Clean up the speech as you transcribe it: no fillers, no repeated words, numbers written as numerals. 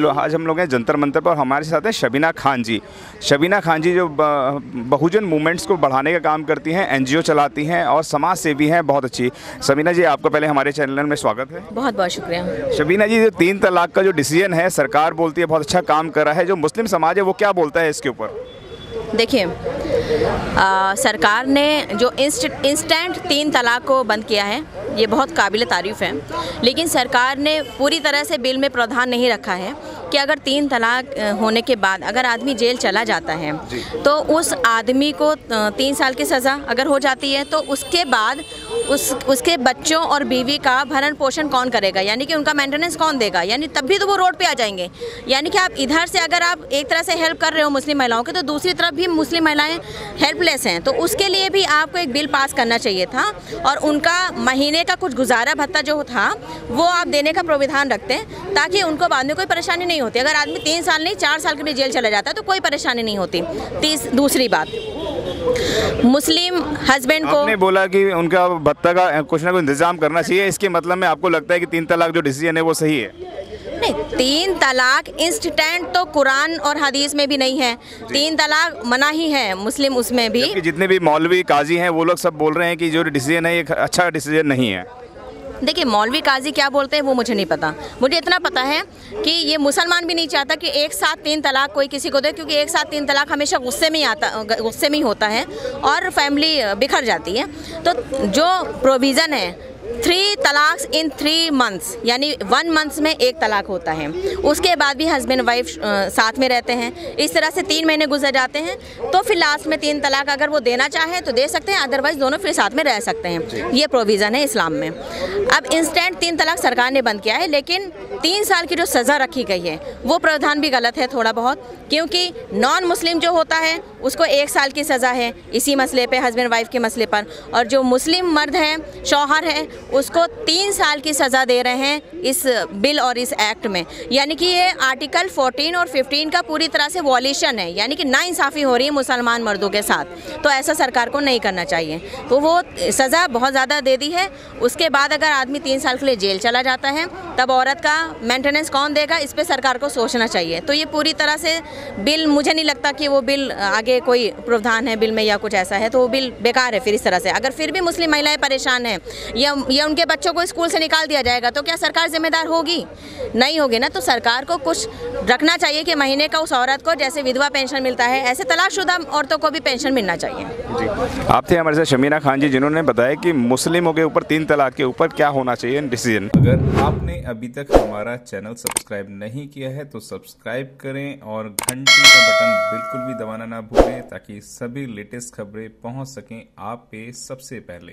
आज हम लोग हैं जंतर मंतर पर। हमारे साथ हैं शबीना खान जी। शबीना खान जी जो बहुजन मूवमेंट्स को बढ़ाने का काम करती हैं, एनजीओ चलाती हैं और समाज सेवी हैं, बहुत अच्छी। शबीना जी, आपका पहले हमारे चैनल में स्वागत है। बहुत बहुत शुक्रिया। शबीना जी, जो 3 तलाक का जो डिसीजन है, सरकार बोलती है बहुत अच्छा काम कर रहा है, जो मुस्लिम समाज है वो क्या बोलता है इसके ऊपर? देखिए, सरकार ने जो इंस्टेंट 3 तलाक को बंद किया है, ये बहुत काबिल तारीफ़ है, लेकिन सरकार ने पूरी तरह से बिल में प्रावधान नहीं रखा है कि अगर 3 तलाक होने के बाद अगर आदमी जेल चला जाता है तो उस आदमी को 3 साल की सज़ा अगर हो जाती है तो उसके बाद उसके बच्चों और बीवी का भरण पोषण कौन करेगा, यानी कि उनका मेंटेनेंस कौन देगा, यानी तभी तो वो रोड पे आ जाएंगे। यानी कि आप इधर से अगर आप एक तरह से हेल्प कर रहे हो मुस्लिम महिलाओं की, तो दूसरी तरफ भी मुस्लिम महिलाएँ हेल्पलेस हैं, तो उसके लिए भी आपको एक बिल पास करना चाहिए था और उनका महीने का कुछ गुजारा भत्ता जो था वो आप देने का प्रावधान रखते हैं, ताकि उनको बाद में कोई परेशानी नहीं होती। अगर आदमी 3 साल नहीं 4 साल के लिए जेल चला जाता है तो कोई परेशानी नहीं होती। दूसरी बात, मुस्लिम हस्बैंड को आपने बोला कि उनका भत्ता का कुछ ना कुछ इंतजाम करना चाहिए, इसके मतलब में आपको लगता है कि 3 तलाक जो डिसीजन है वो सही है? नहीं, 3 तलाक इंस्टेंट तो कुरान और हदीस में भी नहीं है, 3 तलाक मना ही है मुस्लिम उसमें भी। जितने भी मौलवी काजी हैं वो लोग सब बोल रहे हैं कि जो डिसीजन है ये अच्छा डिसीजन नहीं है। देखिए, मौलवी काजी क्या बोलते हैं वो मुझे नहीं पता, मुझे इतना पता है कि ये मुसलमान भी नहीं चाहता कि एक साथ 3 तलाक कोई किसी को दे, क्योंकि एक साथ 3 तलाक हमेशा गुस्से में ही होता है और फैमिली बिखर जाती है। तो जो प्रोविज़न है 3 तलाक इन 3 मंथ्स, यानी 1 मंथ में 1 तलाक होता है, उसके बाद भी हस्बैंड वाइफ साथ में रहते हैं, इस तरह से 3 महीने गुजर जाते हैं, तो फिर लास्ट में 3 तलाक अगर वो देना चाहे तो दे सकते हैं, अदरवाइज दोनों फिर साथ में रह सकते हैं। ये प्रोविज़न है इस्लाम में। अब इंस्टेंट 3 तलाक सरकार ने बंद किया है, लेकिन 3 साल की जो सज़ा रखी गई है वो प्रावधान भी गलत है थोड़ा बहुत, क्योंकि नॉन मुस्लिम जो होता है उसको 1 साल की सज़ा है इसी मसले पर, हस्बैंड वाइफ के मसले पर, और जो मुस्लिम मर्द हैं, शौहर हैं, उसको 3 साल की सज़ा दे रहे हैं इस बिल और इस एक्ट में। यानी कि ये आर्टिकल 14 और 15 का पूरी तरह से वॉल्यूशन है, यानी कि नाइंसाफ़ी हो रही है मुसलमान मर्दों के साथ, तो ऐसा सरकार को नहीं करना चाहिए। तो वो सज़ा बहुत ज़्यादा दे दी है। उसके बाद अगर आदमी 3 साल के लिए जेल चला जाता है तब औरत का मेंटेनेंस कौन देगा, इस पर सरकार को सोचना चाहिए। तो ये पूरी तरह से बिल, मुझे नहीं लगता कि वो बिल आगे कोई प्रावधान है बिल में या कुछ ऐसा है, तो वो बिल बेकार है फिर इस तरह से। अगर फिर भी मुस्लिम महिलाएँ परेशान हैं या उनके बच्चों को स्कूल से निकाल दिया जाएगा तो क्या सरकार जिम्मेदार होगी? नहीं होगी ना। तो सरकार को कुछ रखना चाहिए कि महीने का उस औरत को जैसे विधवा पेंशन मिलता है, ऐसे तलाकशुदा औरतों को भी पेंशन मिलना चाहिए। जी, आप थे हमारे साथ शबीना खान जी, जिन्होंने बताया कि मुस्लिमों के ऊपर 3 तलाक के ऊपर क्या होना चाहिए डिसीजन। अगर आपने अभी तक हमारा चैनल सब्सक्राइब नहीं किया है तो सब्सक्राइब करें और घंटी का बटन बिल्कुल भी दबाना ना भूलें, ताकि सभी लेटेस्ट खबरें पहुँच सकें आप पे सबसे पहले।